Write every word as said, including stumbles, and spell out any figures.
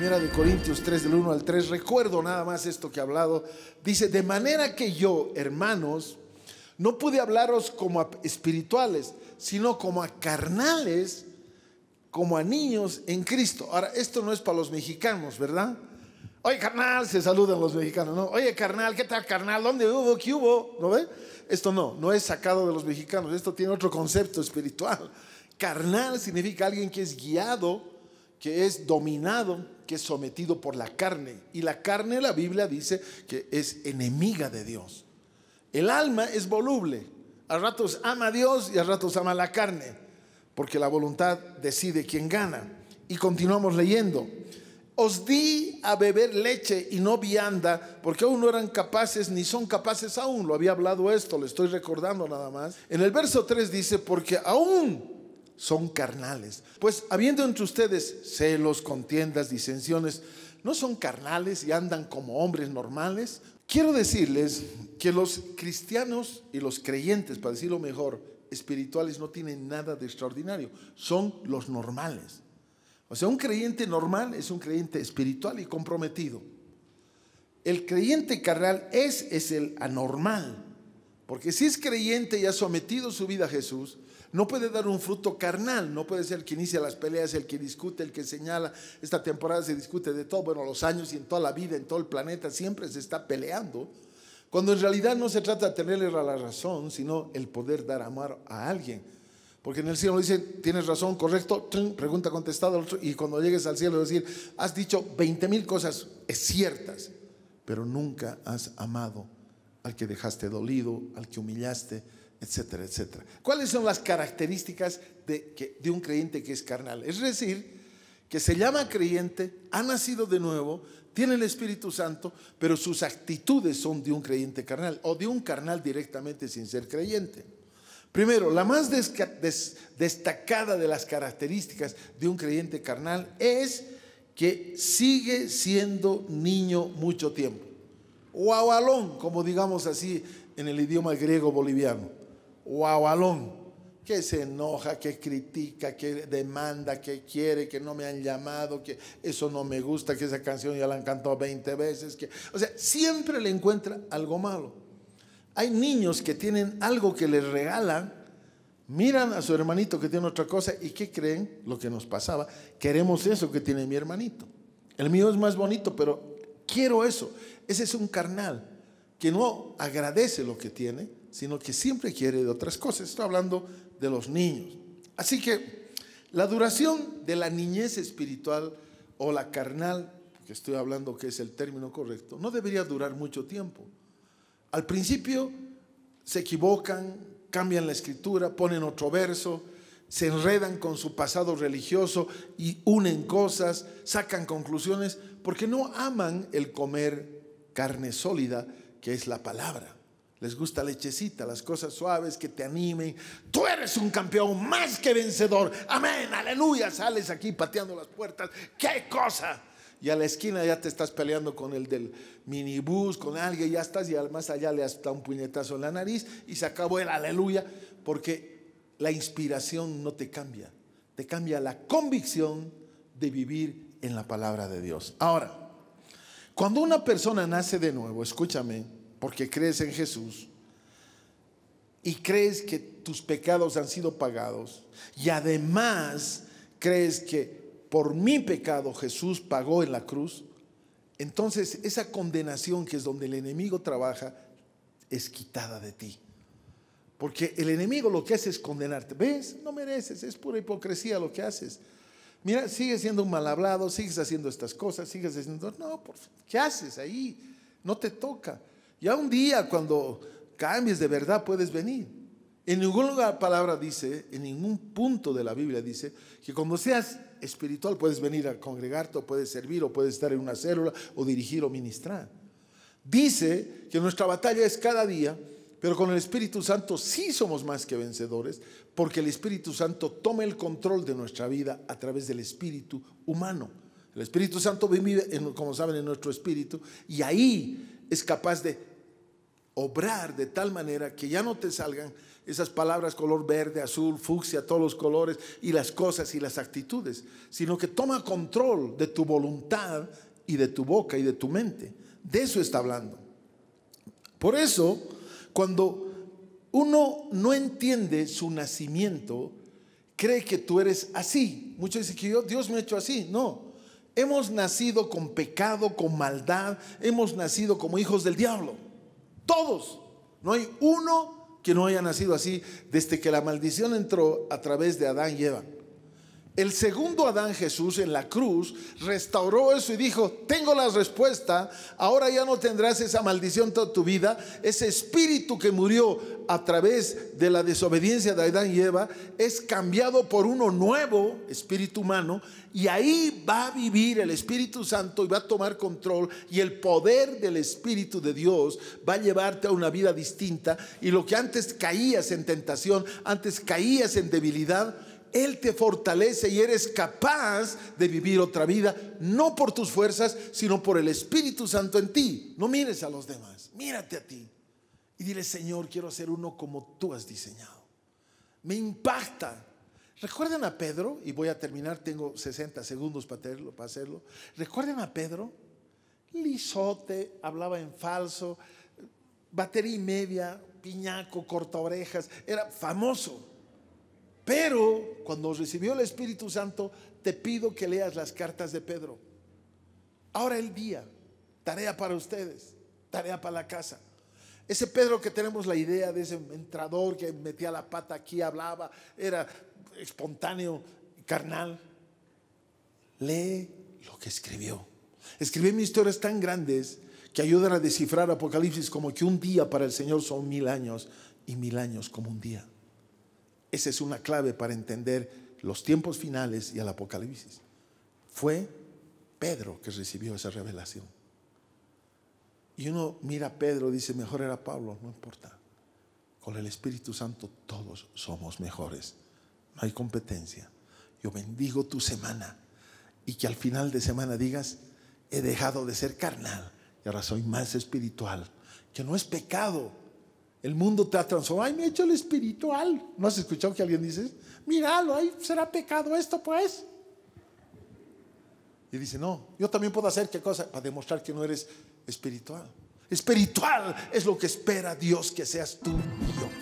Primera de Corintios tres, del uno al tres, recuerdo nada más esto que he hablado. Dice, de manera que yo, hermanos, no pude hablaros como a espirituales, sino como a carnales, como a niños en Cristo. Ahora, esto no es para los mexicanos, ¿verdad? Oye, carnal, se saludan los mexicanos, ¿no? Oye, carnal, ¿qué tal, carnal? ¿Dónde hubo? ¿Qué hubo? ¿No ve? Esto no, no es sacado de los mexicanos. Esto tiene otro concepto espiritual. Carnal significa alguien que es guiado, que es dominado, que es sometido por la carne. Y la carne, la Biblia dice que es enemiga de Dios. El alma es voluble. A ratos ama a Dios y a ratos ama la carne, porque la voluntad decide quién gana. Y continuamos leyendo. Os di a beber leche y no vianda, porque aún no eran capaces ni son capaces aún. Lo había hablado esto, lo estoy recordando nada más. En el verso tres dice, porque aún son carnales. Pues habiendo entre ustedes celos, contiendas, disensiones, ¿no son carnales y andan como hombres normales? Quiero decirles que los cristianos y los creyentes, para decirlo mejor, espirituales, no tienen nada de extraordinario. Son los normales. O sea, un creyente normal es un creyente espiritual y comprometido. El creyente carnal es, es el anormal. Porque si es creyente y ha sometido su vida a Jesús, no puede dar un fruto carnal. No puede ser el que inicia las peleas, el que discute, el que señala. Esta temporada se discute de todo. Bueno, los años y en toda la vida, en todo el planeta, siempre se está peleando. Cuando en realidad no se trata de tenerle la razón, sino el poder dar amor a alguien. Porque en el cielo dicen, tienes razón, correcto, pregunta contestada. Y cuando llegues al cielo decir, has dicho veinte mil cosas ciertas, pero nunca has amado al que dejaste dolido, al que humillaste, etcétera, etcétera. ¿Cuáles son las características de, que, de un creyente que es carnal? Es decir, que se llama creyente, ha nacido de nuevo, tiene el Espíritu Santo, pero sus actitudes son de un creyente carnal o de un carnal directamente sin ser creyente. Primero, la más des destacada de las características de un creyente carnal es que sigue siendo niño mucho tiempo. Guaualón, como digamos así en el idioma griego boliviano. Guaualón, que se enoja, que critica, que demanda, que quiere, que no me han llamado, que eso no me gusta, que esa canción ya la han cantado veinte veces. Que, o sea, siempre le encuentra algo malo. Hay niños que tienen algo que les regalan, miran a su hermanito que tiene otra cosa y ¿qué creen? Lo que nos pasaba, queremos eso que tiene mi hermanito. El mío es más bonito, pero quiero eso. Ese es un carnal que no agradece lo que tiene, sino que siempre quiere de otras cosas. Estoy hablando de los niños. Así que la duración de la niñez espiritual o la carnal, que estoy hablando que es el término correcto, no debería durar mucho tiempo. Al principio se equivocan, cambian la escritura, ponen otro verso, se enredan con su pasado religioso y unen cosas, sacan conclusiones, porque no aman el comer carne sólida, que es la palabra. Les gusta lechecita, las cosas suaves que te animen. Tú eres un campeón más que vencedor. Amén, aleluya, sales aquí pateando las puertas. ¡Qué cosa! Y a la esquina ya te estás peleando con el del minibús, con alguien, ya estás, y más allá le has dado un puñetazo en la nariz y se acabó el aleluya, porque la inspiración no te cambia, te cambia la convicción de vivir en la palabra de Dios. Ahora, cuando una persona nace de nuevo, escúchame, porque crees en Jesús y crees que tus pecados han sido pagados y además crees que por mi pecado Jesús pagó en la cruz, entonces esa condenación, que es donde el enemigo trabaja, es quitada de ti. Porque el enemigo lo que hace es condenarte. ¿Ves? No mereces, es pura hipocresía lo que haces. Mira, sigues siendo un mal hablado, sigues haciendo estas cosas, sigues haciendo, no, por, ¿qué haces ahí? No te toca. Ya un día cuando cambies de verdad puedes venir. En ningún lugar la palabra dice, en ningún punto de la Biblia dice que cuando seas espiritual puedes venir a congregarte o puedes servir o puedes estar en una célula o dirigir o ministrar. Dice que nuestra batalla es cada día, pero con el Espíritu Santo sí somos más que vencedores, porque el Espíritu Santo toma el control de nuestra vida a través del espíritu humano. El Espíritu Santo vive, como saben, en nuestro espíritu, y ahí es capaz de obrar de tal manera que ya no te salgan esas palabras color verde, azul, fucsia, todos los colores y las cosas y las actitudes, sino que toma control de tu voluntad y de tu boca y de tu mente. De eso está hablando. Por eso, cuando uno no entiende su nacimiento, cree que tú eres así. Muchos dicen que yo, Dios me ha hecho así. No, hemos nacido con pecado, con maldad, hemos nacido como hijos del diablo. Todos, no hay uno que no haya nacido así desde que la maldición entró a través de Adán y Eva. El segundo Adán, Jesús, en la cruz restauró eso y dijo: tengo la respuesta, ahora ya no tendrás esa maldición toda tu vida. Ese espíritu que murió a través de la desobediencia de Adán y Eva es cambiado por uno nuevo, espíritu humano, y ahí va a vivir el Espíritu Santo y va a tomar control, y el poder del Espíritu de Dios va a llevarte a una vida distinta, y lo que antes caías en tentación, antes caías en debilidad, Él te fortalece y eres capaz de vivir otra vida, no por tus fuerzas, sino por el Espíritu Santo en ti. No mires a los demás, mírate a ti y dile: Señor, quiero ser uno como tú has diseñado. Me impacta. Recuerden a Pedro, y voy a terminar, tengo sesenta segundos para hacerlo, para hacerlo. Recuerden a Pedro, lisote, hablaba en falso, batería y media, piñaco, corta orejas, era famoso. Pero cuando recibió el Espíritu Santo, te pido que leas las cartas de Pedro. Ahora el día, tarea para ustedes, tarea para la casa. Ese Pedro que tenemos la idea de ese entrador que metía la pata aquí, hablaba, era espontáneo, carnal. Lee lo que escribió. Escribí mis historias tan grandes que ayudan a descifrar Apocalipsis, como que un día para el Señor son mil años y mil años como un día. Esa es una clave para entender los tiempos finales y el Apocalipsis. Fue Pedro que recibió esa revelación. Y uno mira a Pedro, dice: mejor era Pablo. No importa. Con el Espíritu Santo todos somos mejores. No hay competencia. Yo bendigo tu semana, y que al final de semana digas: he dejado de ser carnal y ahora soy más espiritual. Que no es pecado. El mundo te ha transformado. Ay, me he hecho el espiritual. ¿No has escuchado que alguien dice: míralo, ay, será pecado esto pues? Y dice: no, yo también puedo hacer qué cosa para demostrar que no eres espiritual. Espiritual es lo que espera Dios que seas tú y yo.